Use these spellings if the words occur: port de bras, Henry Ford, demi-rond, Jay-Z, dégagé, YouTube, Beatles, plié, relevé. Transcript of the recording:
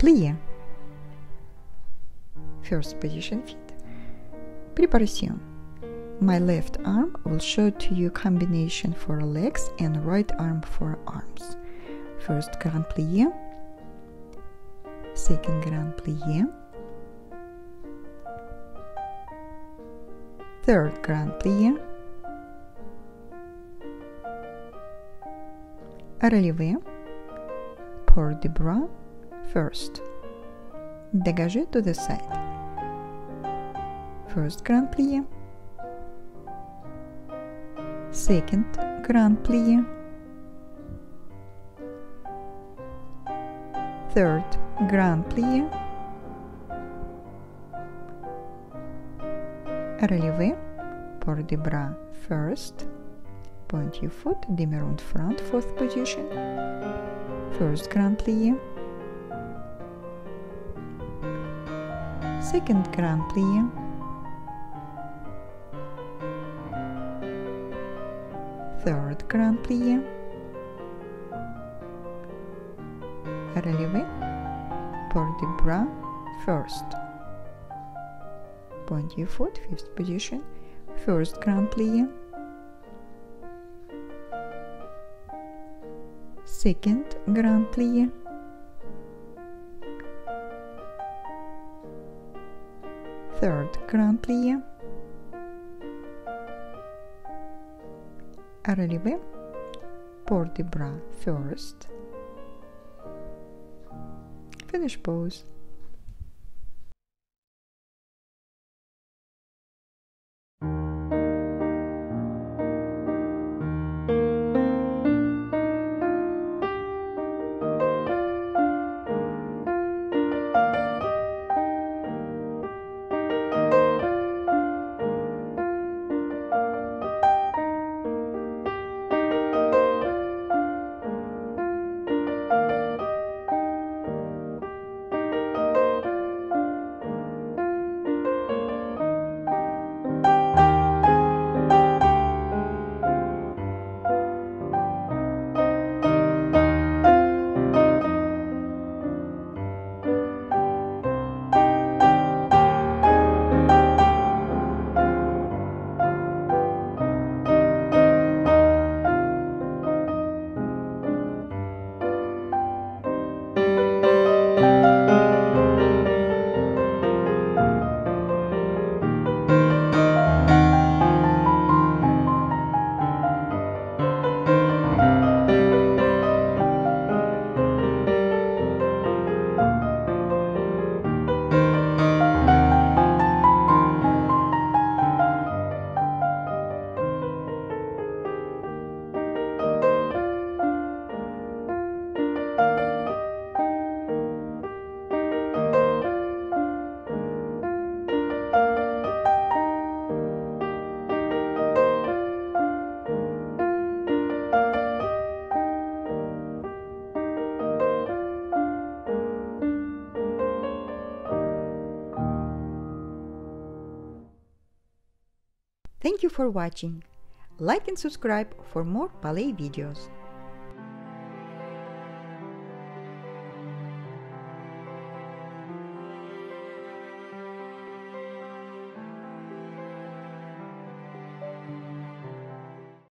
Plié. First position feet. Preparation. My left arm will show to you combination for legs and right arm for arms. First grand plié, second grand plié, third grand plié, relevé, port de bras, first, dégagé to the side, first grand plié, second grand plié, third grand plié, relevé, port de bras first, point your foot, demi-rond front, fourth position, first grand plié, second grand plié, third grand plié, relevé, port de bras first, point your foot, fifth position, first grand plié, second grand plié, third grand plié, relevé, port de bras first, finish pose. Thank you for watching. Like and subscribe for more ballet videos.